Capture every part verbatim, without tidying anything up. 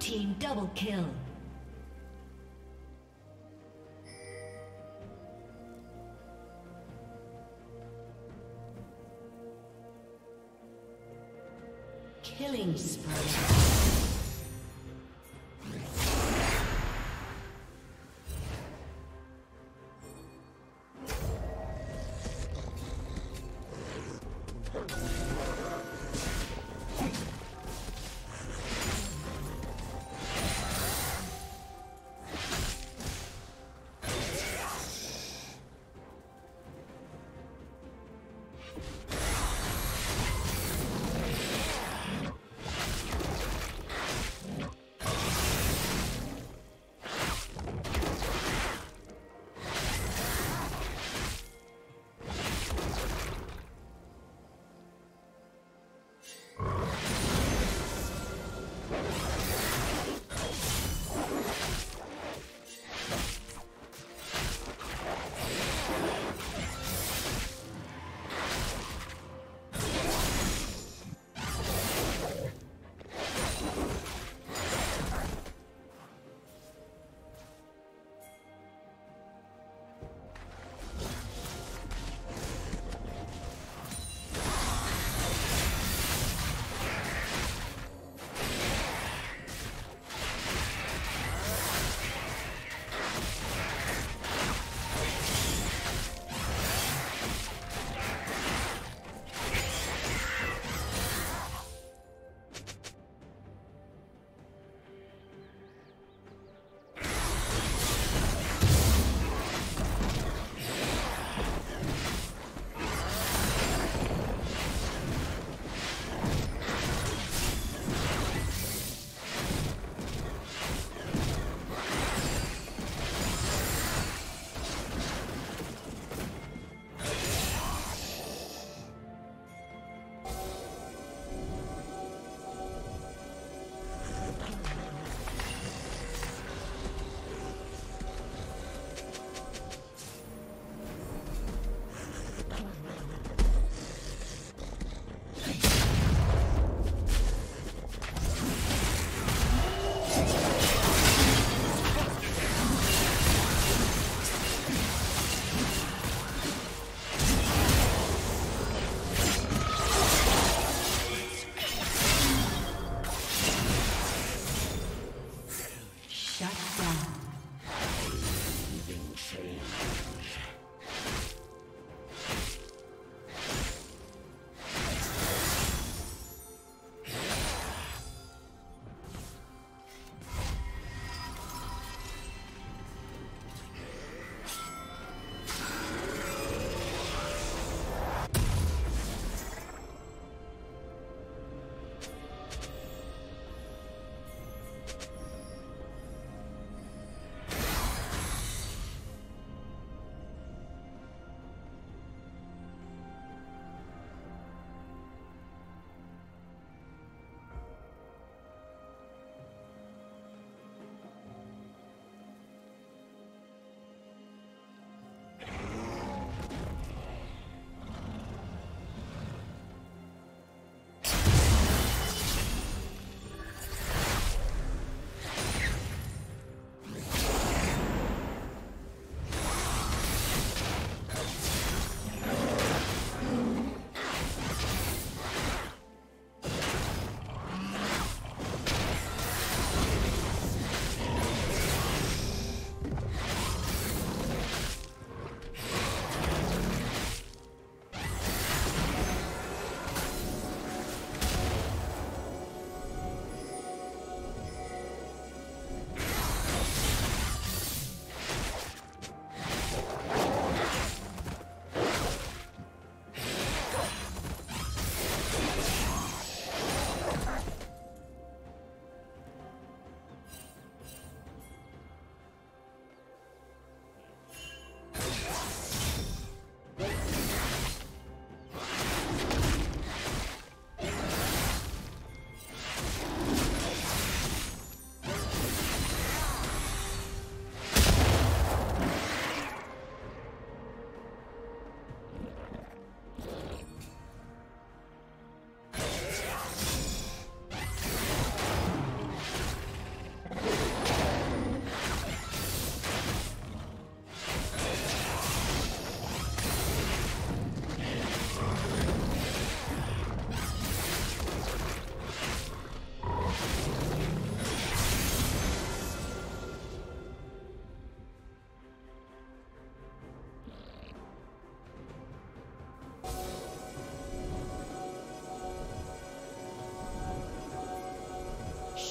team double kill. Killing spree.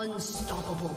Unstoppable.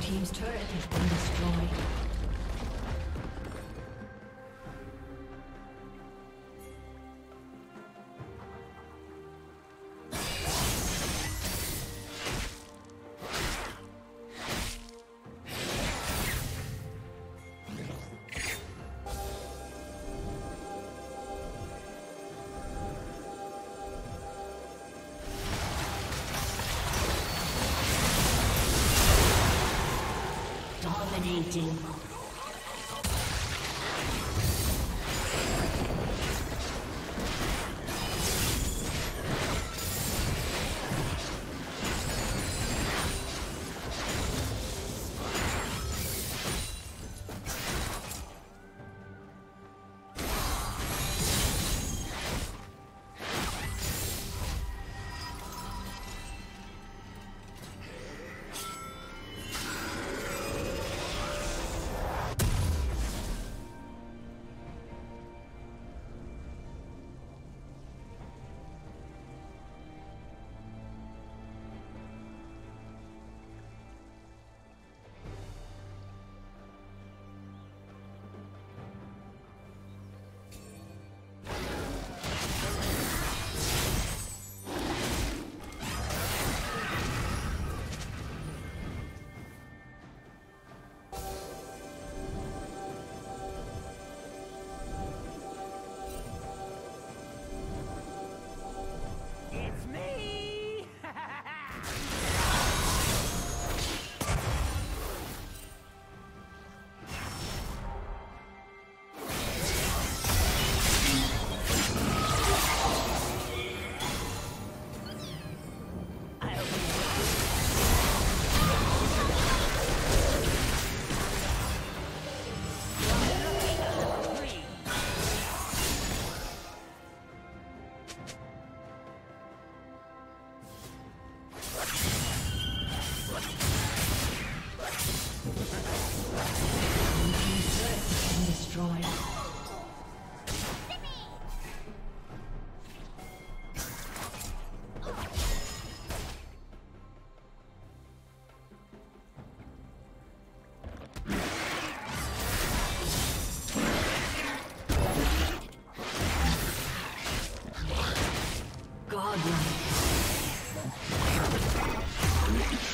Team's turret has been destroyed. Dominating.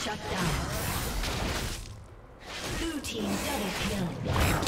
Shut down. Blue team double kill.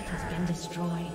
turret has been destroyed.